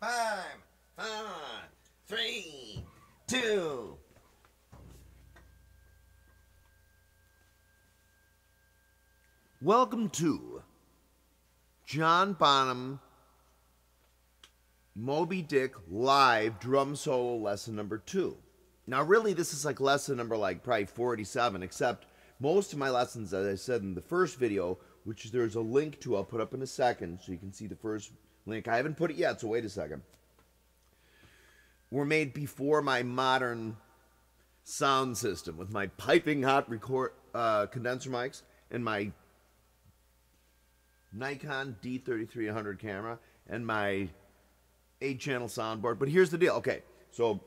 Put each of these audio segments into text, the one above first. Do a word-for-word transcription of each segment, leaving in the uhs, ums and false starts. five, four, three, two. Welcome to John Bonham, Moby Dick live drum solo lesson number two. Now really this is like lesson number like probably forty-seven, except most of my lessons, as I said in the first video, which there's a link to I'll put up in a second so you can see the first link. I haven't put it yet, so wait a second. Were made before my modern sound system with my piping hot record uh, condenser mics and my Nikon D thirty-three hundred camera and my eight channel soundboard. But here's the deal. Okay, so,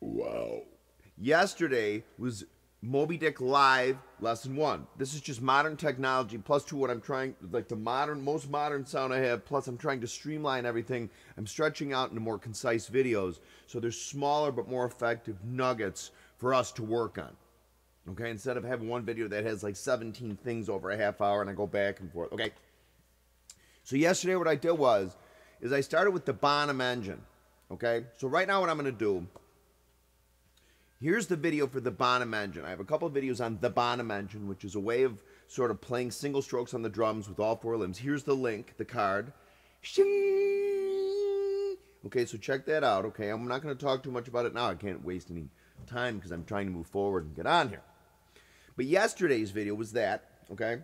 wow. Yesterday was Moby Dick live lesson one. This is just modern technology plus two what I'm trying, like the modern, most modern sound I have, plus I'm trying to streamline everything. I'm stretching out into more concise videos, so there's smaller but more effective nuggets for us to work on. Okay, instead of having one video that has like seventeen things over a half hour and I go back and forth. Okay, so yesterday what I did was, is I started with the Bonham Engine. Okay, so right now what I'm gonna do, here's the video for the Bonham Engine. I have a couple of videos on the Bonham Engine, which is a way of sort of playing single strokes on the drums with all four limbs. Here's the link, the card. Okay, so check that out, okay? I'm not gonna talk too much about it now. I can't waste any time because I'm trying to move forward and get on here. But yesterday's video was that, okay?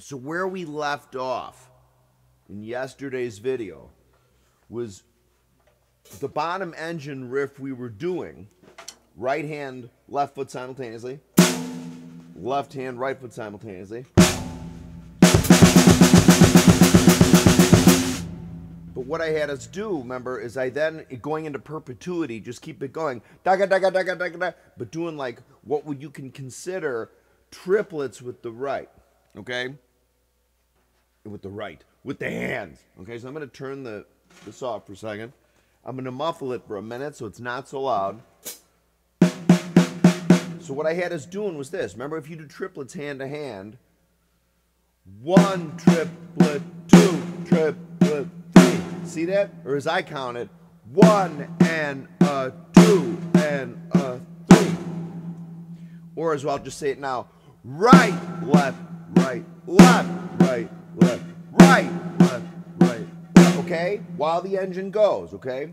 So where we left off in yesterday's video was the Bonham Engine riff we were doing, right hand, left foot simultaneously, left hand, right foot simultaneously. But what I had us do, remember, is I then, going into perpetuity, just keep it going, but doing like what would you can consider triplets with the right, okay? With the right. With the hands. Okay, so I'm going to turn the, this off for a second. I'm going to muffle it for a minute so it's not so loud. So what I had us doing was this. Remember, if you do triplets hand to hand, one triplet, two triplet, three. See that? Or as I count it, one and a two and a three. Or as well, I'll just say it now. Right, left, right, left, right, left. Right, left, right, left, okay? While the engine goes, okay?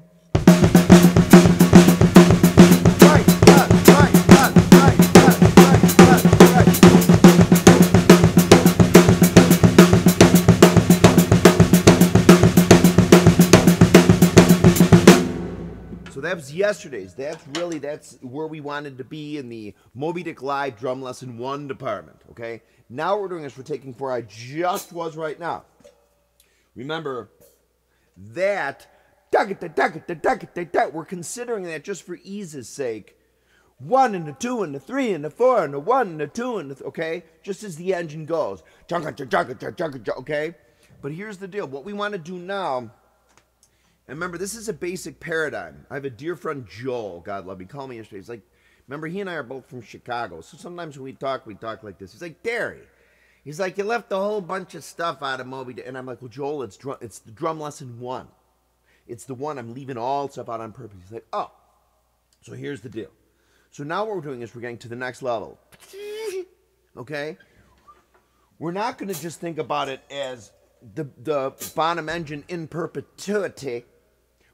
Right, left, right, left, right, left, right, left, right. So that was yesterday's. That's really, that's where we wanted to be in the Moby Dick Live Drum Lesson one department, okay? Now what we're doing is we're taking where I just was right now. Remember that, we're considering that just for ease's sake. One and a two and a three and a four and a one and a two and a, okay? Just as the engine goes. Okay? But here's the deal. What we want to do now, and remember this is a basic paradigm. I have a dear friend Joel, God love him, he called me yesterday. He's like, remember, he and I are both from Chicago, so sometimes when we talk, we talk like this. He's like, Derry, he's like, you left a whole bunch of stuff out of Moby Dick. And I'm like, well, Joel, it's, drum, it's the drum lesson one. It's the one I'm leaving all stuff out on purpose. He's like, oh, so here's the deal. So now what we're doing is we're getting to the next level, okay? We're not going to just think about it as the, the Bonham Engine in perpetuity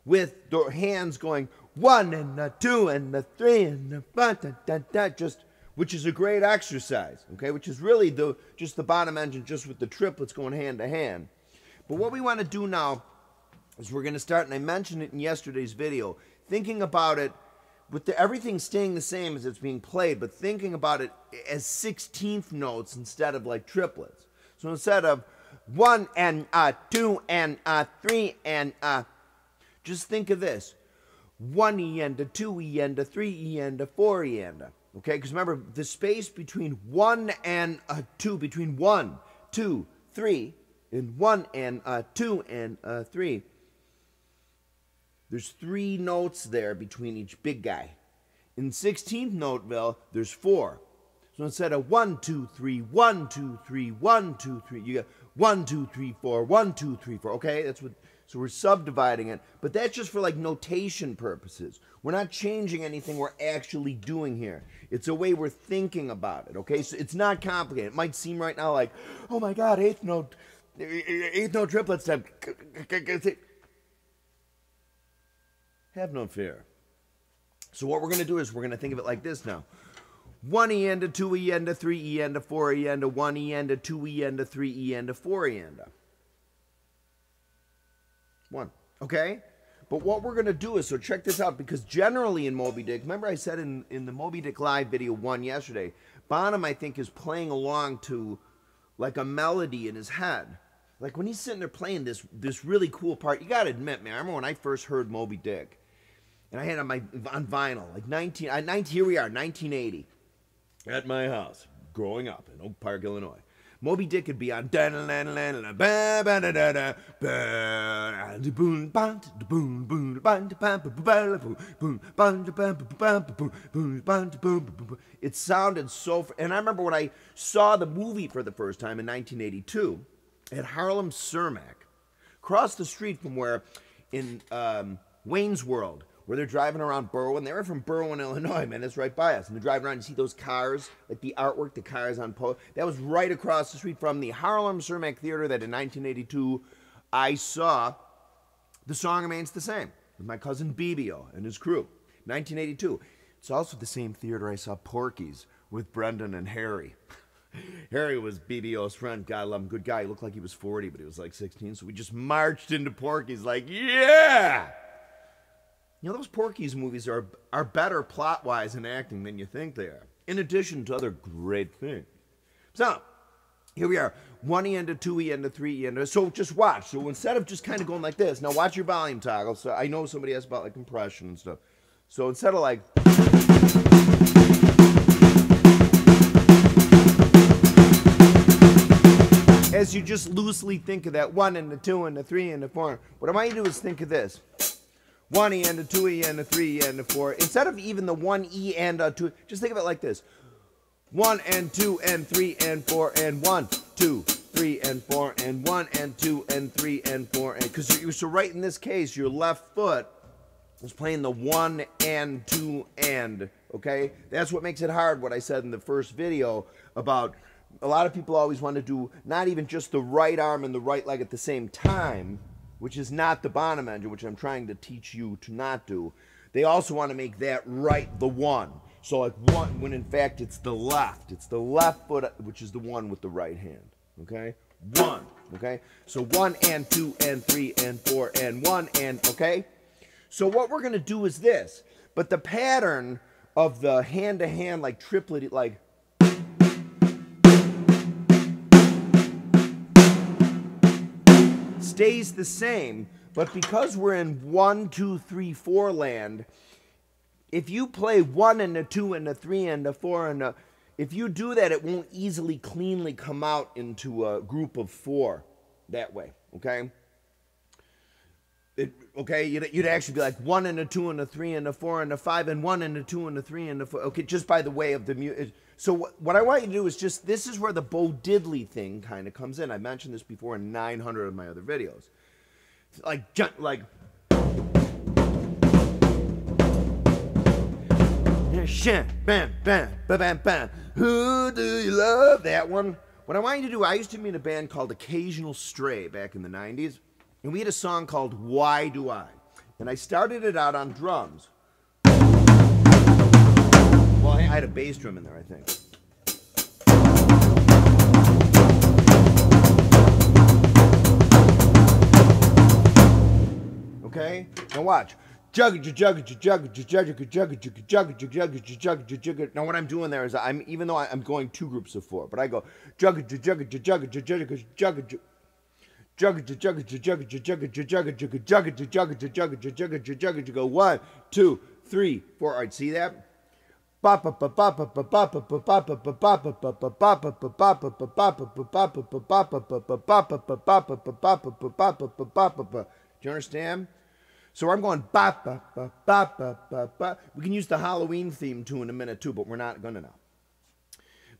with the hands going, one and a two and a three and a five, da, da, da, just, which is a great exercise, okay? Which is really the just the Bonham Engine, just with the triplets going hand to hand. But what we want to do now is we're going to start, and I mentioned it in yesterday's video, thinking about it with the, everything staying the same as it's being played, but thinking about it as sixteenth notes instead of like triplets. So instead of one and a two and a three and a, just think of this. One E and a two E and a three E and a four E and a, okay? Because remember, the space between one and a two, between one, two, three, and one and a two and a three, there's three notes there between each big guy. In sixteenth noteville, there's four. So instead of one, two, three, one, two, three, one, two, three, you got One, two, three, four. One, two, three, four. Okay, that's what. So we're subdividing it, but that's just for like notation purposes. We're not changing anything we're actually doing here. It's a way we're thinking about it, okay? So it's not complicated. It might seem right now like, oh my God, eighth note, eighth note triplets time. Have no fear. So what we're gonna do is we're gonna think of it like this now. One e-enda, two e-enda, three e-enda, four e-enda, one e-enda, two e-enda, three e-enda, four e-enda. One, okay? But what we're gonna do is, so check this out, because generally in Moby Dick, remember I said in, in the Moby Dick Live video one yesterday, Bonham, I think, is playing along to like a melody in his head. Like when he's sitting there playing this this really cool part, you gotta admit, man, I remember when I first heard Moby Dick, and I had it on my on vinyl, like nineteen, I, nineteen, here we are, nineteen eighty, at my house, growing up in Oak Park, Illinois. Moby Dick would be on da da da da da ba ba da da da ba da boom ba da boom boom ba da ba ba ba boom boom ba da ba ba ba boom boom ba da boom. It sounded so, and I remember when I saw the movie for the first time in nineteen eighty-two at Harlem Cermak, across the street from where in um, Wayne's World, where they're driving around Berwyn. They were from Berwyn, Illinois, man. That's right by us. And they're driving around, you see those cars, like the artwork, the cars on post. That was right across the street from the Harlem Cermak Theater that in nineteen eighty-two I saw The Song Remains the Same with my cousin Bibio and his crew, nineteen eighty-two. It's also the same theater I saw Porky's with Brendan and Harry. Harry was B B O's friend. God love him. Good guy. He looked like he was forty, but he was like sixteen. So we just marched into Porky's like, yeah! You know, those Porky's movies are, are better plot-wise in acting than you think they are, in addition to other great things. So, here we are. One E into two E into three E into... So, just watch. So, instead of just kind of going like this, now watch your volume toggle. So, I know somebody asked about, like, compression and stuff. So, instead of, like... As you just loosely think of that one into two into three into four, what I want you to do is think of this. One E and a two E and a three E and a four. Instead of even the one E and a two, just think of it like this. One and two and three and four and one, two, three and four and one and two and three and four. And because you're so right in this case, your left foot is playing the one and two and, okay? That's what makes it hard, what I said in the first video about a lot of people always want to do not even just the right arm and the right leg at the same time, which is not the Bonham Engine, which I'm trying to teach you to not do. They also want to make that right the one. So like one, when in fact it's the left. It's the left foot, which is the one with the right hand, okay? One, okay? So one and two and three and four and one and, okay? So what we're gonna do is this, but the pattern of the hand-to-hand, like triplet, like, stays the same, but because we're in one, two, three, four land, if you play one and a two and a three and a four and a, if you do that, it won't easily, cleanly come out into a group of four that way, okay? It, okay, you'd, you'd actually be like one and a two and a three and a four and a five and one and a two and a three and a four, okay, just by the way of the music. So wh what I want you to do is just, this is where the Bo Diddley thing kind of comes in. I mentioned this before in nine hundred of my other videos. Like, like, bam, bam, bam, bam. Who do you love? That one. What I want you to do, I used to be in a band called Occasional Stray back in the nineties, and we had a song called Why Do I? And I started it out on drums. Well, I had a bass drum in there, I think. Okay? Now watch. Now what I'm doing there is I'm, even though I'm going two groups of four, but I go go one, two, three, four. All right, see that? Do you understand? So I'm going ba ba ba ba ba ba ba. We can use the Halloween theme too in a minute too, but we're not gonna now.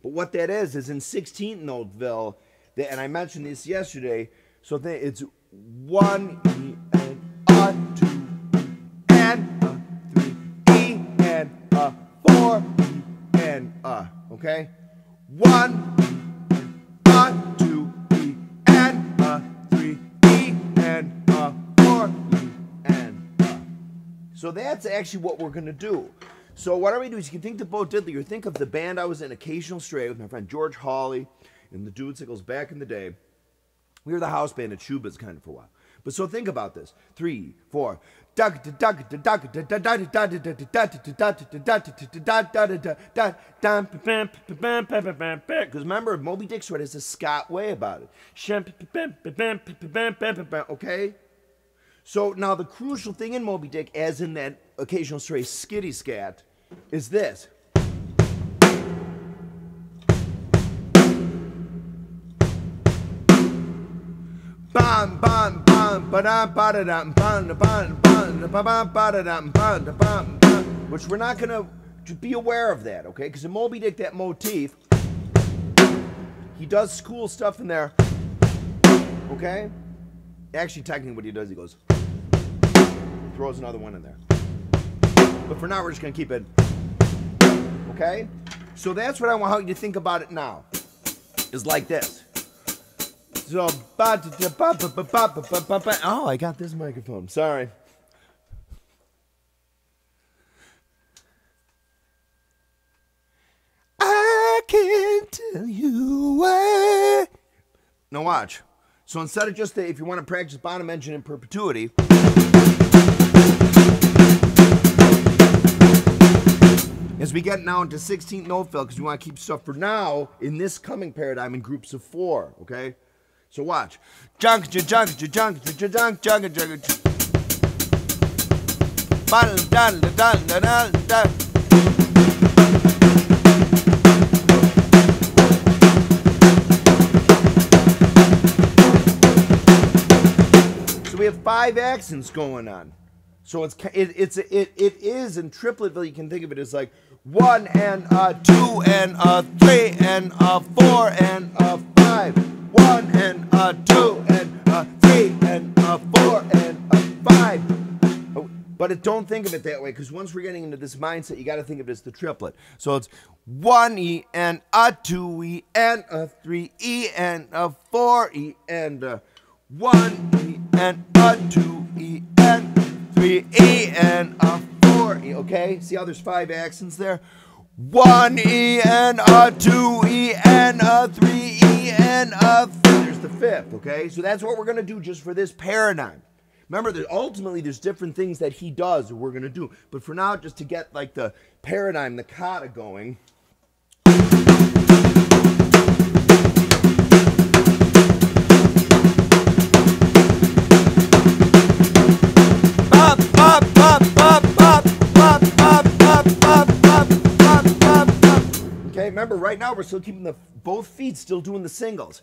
But what that is is in sixteenth noteville, and I mentioned this yesterday, so then it's one E and a two E and a three E and a four E and a, okay? One E and a two E and a three E and a four E and a. So that's actually what we're gonna do. So what are we doing is you can think of Bo Diddley or think of the band I was in, Occasional Stray, with my friend George Hawley and the dudes that goes back in the day. We were the house band at Chuba's kind of for a while. But so think about this. Three, four. Because remember, Moby Dick sort of has a Scott way about it. Okay? So now the crucial thing in Moby Dick, as in that Occasional Stray skitty scat, is this. Bon bon bon ba da ba da da bon bon bon ba ba da da bon bon bon. Which we're not gonna to be aware of that, okay? Because in Moby Dick, that motif, he does cool stuff in there, okay? Actually, technically, what he does, he goes, throws another one in there. But for now, we're just going to keep it, okay? So that's what I want you to think about it now, is like this. So, oh, I got this microphone, sorry. I can't tell you why. Now watch. So instead of just, the, if you want to practice Bonham Engine in perpetuity, as we get now into sixteenth note fill, because we want to keep stuff for now in this coming paradigm in groups of four, okay? So watch. Junk, junk, junk, junk, junk, junk. Bottle, dal, dal, dal, dal. We have five accents going on, so it's it, it's it it is in tripletville. You can think of it as like one and a two and a three and a four and a five, one and a two and a three and a four and a five. But it, don't think of it that way, because once we're getting into this mindset, you got to think of it as the triplet. So it's one E and a two E and a three E and a four E and a one E and a two E and three E and a four E, okay? See how there's five accents there? One E and a two E and a three E and a th there's the fifth, okay? So that's what we're gonna do just for this paradigm. Remember that ultimately there's different things that he does that we're gonna do. But for now, just to get like the paradigm, the kata going. Okay, remember right now we're still keeping the both feet still doing the singles.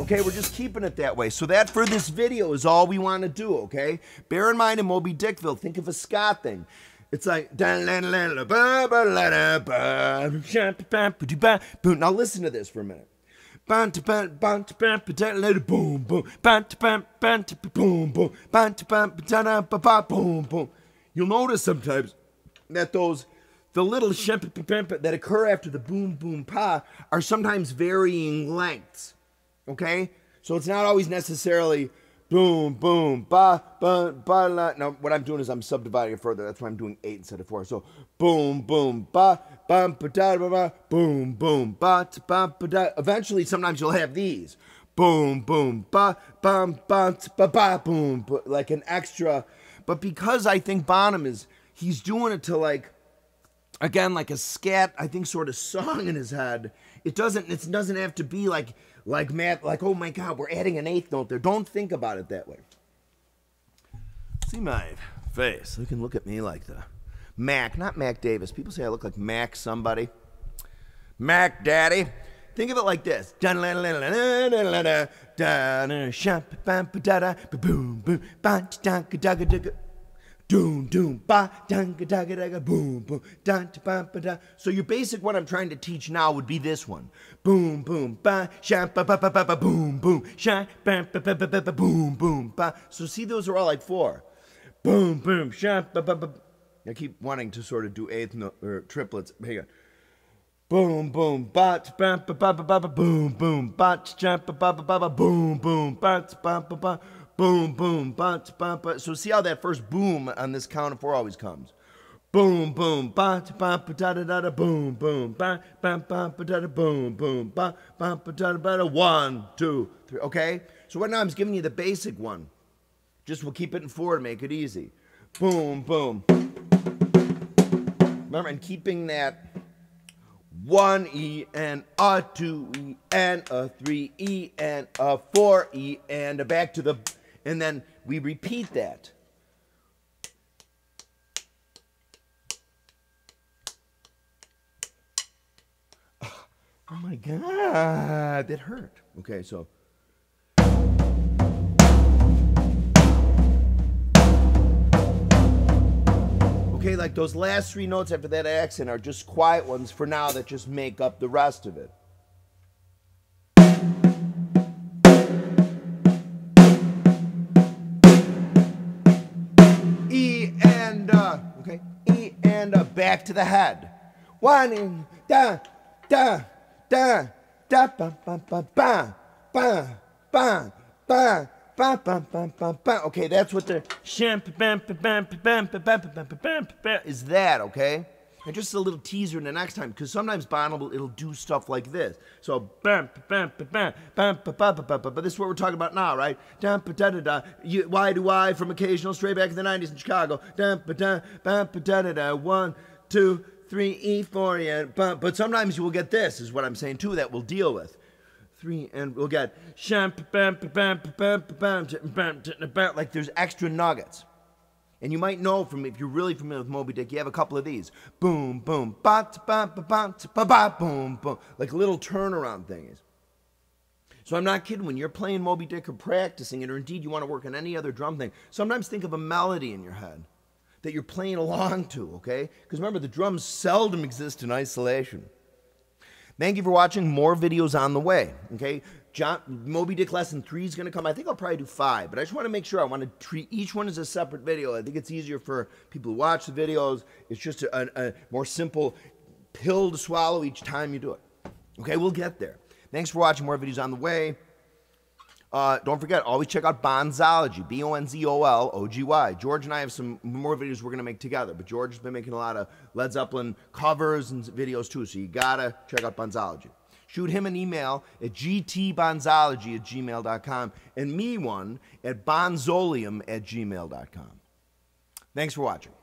Okay, we're just keeping it that way. So that for this video is all we want to do, okay? Bear in mind in Moby Dickville, think of a Scott thing. It's like now listen to this for a minute. You'll notice sometimes that those the little that occur after the boom boom pa are sometimes varying lengths. Okay? So it's not always necessarily boom boom ba ba ba la. Now what I'm doing is I'm subdividing it further. That's why I'm doing eight instead of four. So boom boom ba bum ba da ba ba boom boom ba ba ba da. Eventually sometimes you'll have these. Boom boom ba bum ba ba ba boom, like an extra. But because I think Bonham is he's doing it to like again, like a scat, I think, sort of song in his head. It doesn't. It doesn't have to be like, like Matt, like oh my God, we're adding an eighth note there. Don't think about it that way. See my face. They can look at me like the Mac, not Mac Davis. People say I look like Mac somebody. Mac Daddy. Think of it like this. Doom, doom, ba, danga, danga, danga, boom, boom, dun, ba, ba, da. So your basic, what I'm trying to teach now would be this one. Boom, boom, ba, sha, ba, ba, ba, ba, ba, boom, boom, sha, ba, ba, ba, ba, ba, boom, boom, ba. So see, those are all like four. Boom, boom, sha, ba, ba, ba. I keep wanting to sort of do eighth note, or triplets. Hang on. Boom, boom, bat, ba, ba, ba, ba, ba, boom, boom, bat, sha, ba, ba, ba, ba, boom, boom, bat, ba, ba, ba. Boom, boom, bat, ba, ba. So see how that first boom on this count of four always comes. Boom, boom, bat, ba, ba, da, da, da, da, boom, boom, ba, ba, ba, ba, da, da, boom, boom, ba, ba, ba, da, da, da, one, two, three. Okay? So right now I'm just giving you the basic one. Just we'll keep it in four to make it easy. Boom, boom. Remember, and keeping that one E and a two E and a three E and a four E and a back to the... And then we repeat that. Oh, oh my God, that hurt. Okay, so. Okay, like those last three notes after that accent are just quiet ones for now that just make up the rest of it. E and uh, okay, E and uh, back to the head. One in da da da da ba ba ba ba ba ba ba. Bam, bam, bam, bam, bam. Okay, that's what the shimp is, that, okay? And just a little teaser in the next time, because sometimes Bonham will, it'll do stuff like this. So bam, bam, bam, bam, but this is what we're talking about now, right? Dum da da da. Why do I from Occasional Stray back in the nineties in Chicago? Dum da da da da. One, two, three, E, four, yeah. But sometimes you will get this, is what I'm saying too, that we'll deal with. Three, and we'll get like there's extra nuggets. And you might know from, if you're really familiar with Moby Dick, you have a couple of these. Boom, boom, ba, ba, ba, ba, ba, ba, boom, boom. Like little turnaround things. So I'm not kidding. When you're playing Moby Dick or practicing it, or indeed you want to work on any other drum thing, sometimes think of a melody in your head that you're playing along to, okay? Because remember, the drums seldom exist in isolation. Thank you for watching. More videos on the way, okay? John, Moby Dick lesson three is going to come. I think I'll probably do five, but I just want to make sure I want to treat each one as a separate video. I think it's easier for people who watch the videos. It's just a, a more simple pill to swallow each time you do it. Okay, we'll get there. Thanks for watching. More videos on the way. Uh, don't forget, always check out Bonzology, B O N Z O L O G Y. George and I have some more videos we're going to make together, but George has been making a lot of Led Zeppelin covers and videos too, so you got to check out Bonzology. Shoot him an email at g t bonzology at gmail dot com and me one at bonzoleum at gmail dot com. Thanks for watching.